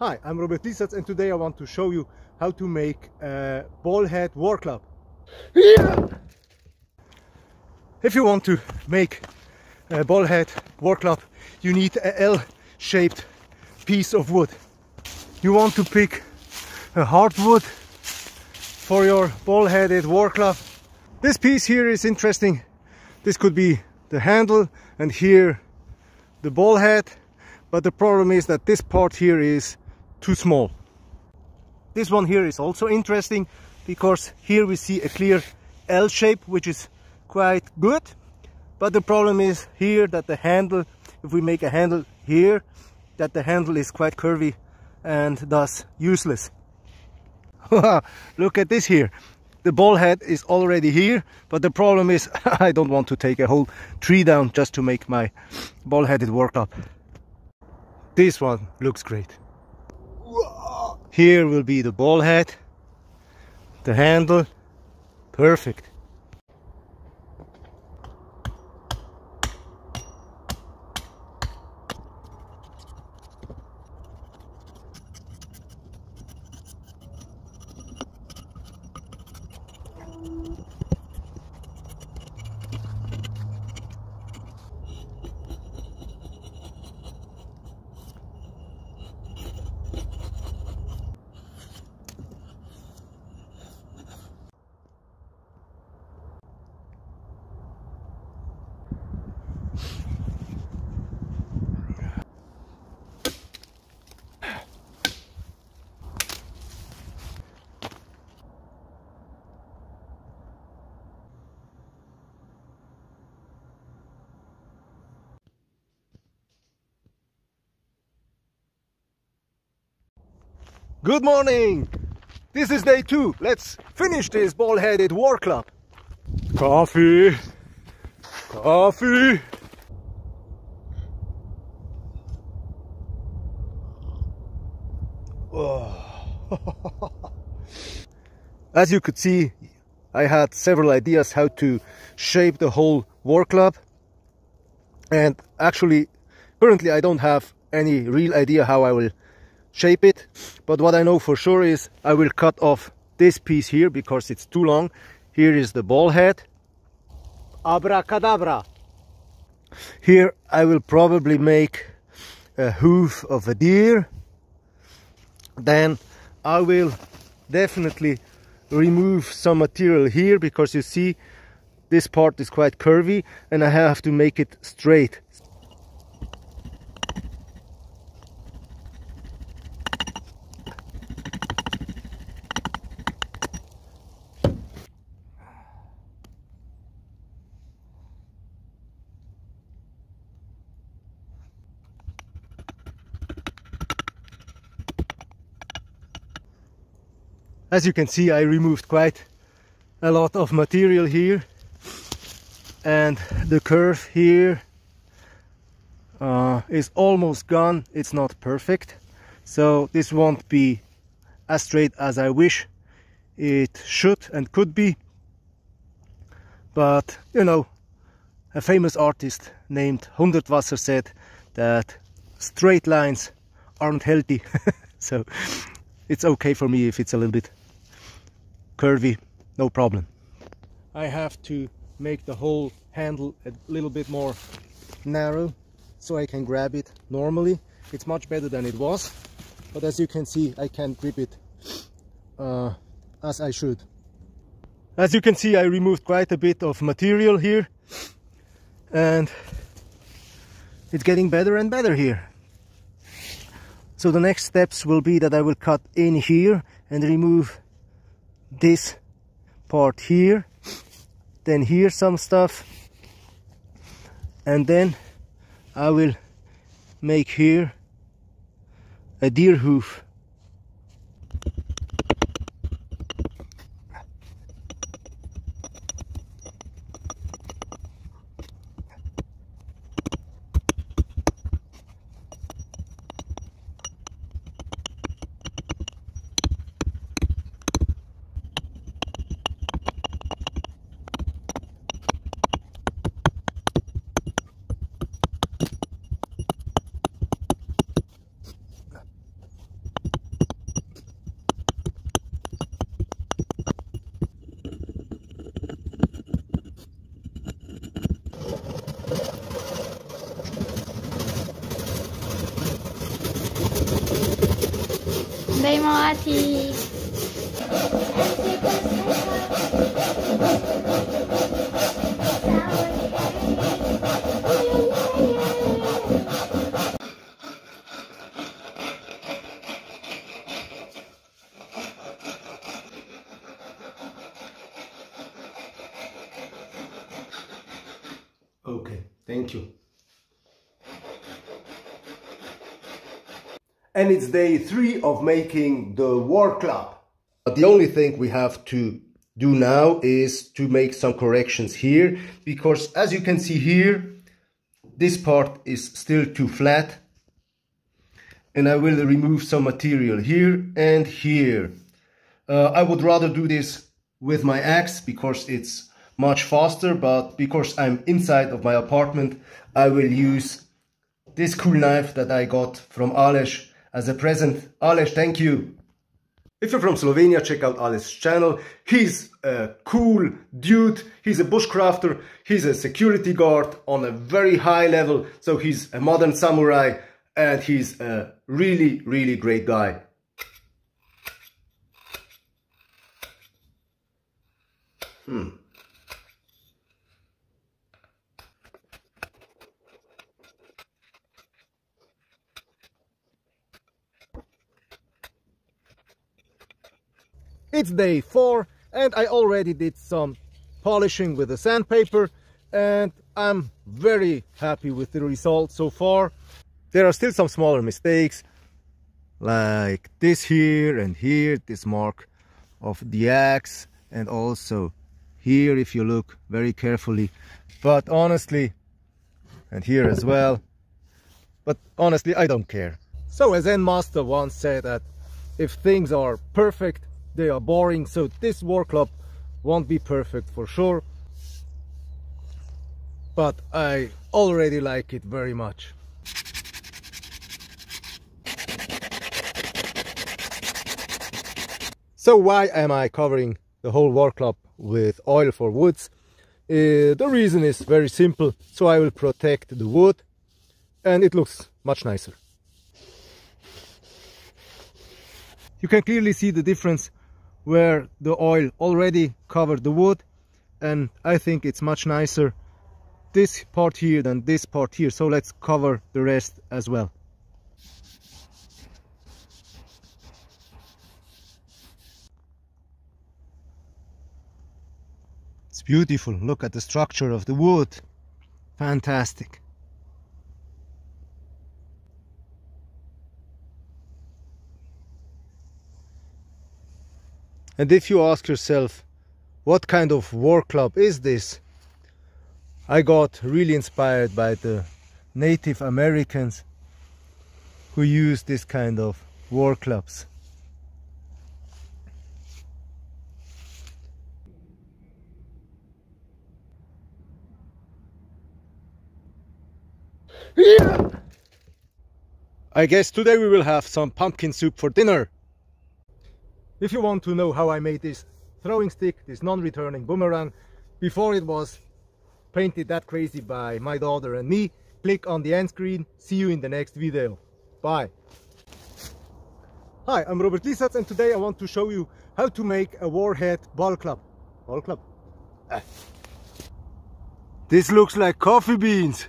Hi, I'm Robert Lisac and today I want to show you how to make a ball head war club. Yeah! If you want to make a ball head war club, you need a L-shaped piece of wood. You want to pick a hardwood for your ball-headed war club. This piece here is interesting. This could be the handle and here the ball head, but the problem is that this part here is too small. This one here is also interesting because here we see a clear L shape, which is quite good, but the problem is here that the handle, if we make a handle here, that the handle is quite curvy and thus useless. Look at this here. The ball head is already here, but the problem is I don't want to take a whole tree down just to make my ball-headed war club. This one looks great. Here will be the ball head, the handle, perfect. Good morning! This is day two. Let's finish this ball-headed war club. Coffee! Coffee! Oh. As you could see, I had several ideas how to shape the whole war club. And actually, currently I don't have any real idea how I will shape it, but what I know for sure is I will cut off this piece here because it's too long. Here is the ball head. Abracadabra! Here I will probably make a hoof of a deer. Then I will definitely remove some material here because you see this part is quite curvy and I have to make it straight. As you can see, I removed quite a lot of material here, and the curve here is almost gone. It's not perfect, so this won't be as straight as I wish it should and could be. But you know, a famous artist named Hundertwasser said that straight lines aren't healthy, so it's okay for me if it's a little bit curvy, no problem. I have to make the whole handle a little bit more narrow so I can grab it normally. It's much better than it was, but as you can see, I can't grip it as I should. As you can see, I removed quite a bit of material here, and it's getting better and better here. So the next steps will be that I will cut in here and remove this part here, then here some stuff, and then I will make here a deer hoof. Dej malátí. Okay, thank you. And it's day 3 of making the war club. But the only thing we have to do now is to make some corrections here, because as you can see here, this part is still too flat. And I will remove some material here and here. I would rather do this with my axe because it's much faster, but because I'm inside of my apartment, I will use this cool knife that I got from Aleš. As a present. Aleš, thank you. If you're from Slovenia, check out Aleš's channel. He's a cool dude. He's a bushcrafter. He's a security guard on a very high level. So he's a modern samurai and he's a really, really great guy. It's day 4 and I already did some polishing with the sandpaper and I'm very happy with the result so far. There are still some smaller mistakes like this here and here, this mark of the axe, and also here if you look very carefully. But honestly, and here as well, but honestly I don't care. So a Zen master once said that if things are perfect, they are boring, so this war club won't be perfect for sure, but I already like it very much. So why am I covering the whole war club with oil for woods? The reason is very simple, so I will protect the wood and it looks much nicer. You can clearly see the difference where the oil already covered the wood, and I think it's much nicer this part here than this part here, so let's cover the rest as well. It's beautiful, look at the structure of the wood, fantastic. And if you ask yourself, what kind of war club is this? I got really inspired by the Native Americans who use this kind of war clubs. Yeah! I guess today we will have some pumpkin soup for dinner. If you want to know how I made this throwing stick, this non-returning boomerang, before it was painted that crazy by my daughter and me, click on the end screen. See you in the next video. Bye. Hi, I'm Robert Lisac and today I want to show you how to make a warhead ball club. Ball club? This looks like coffee beans.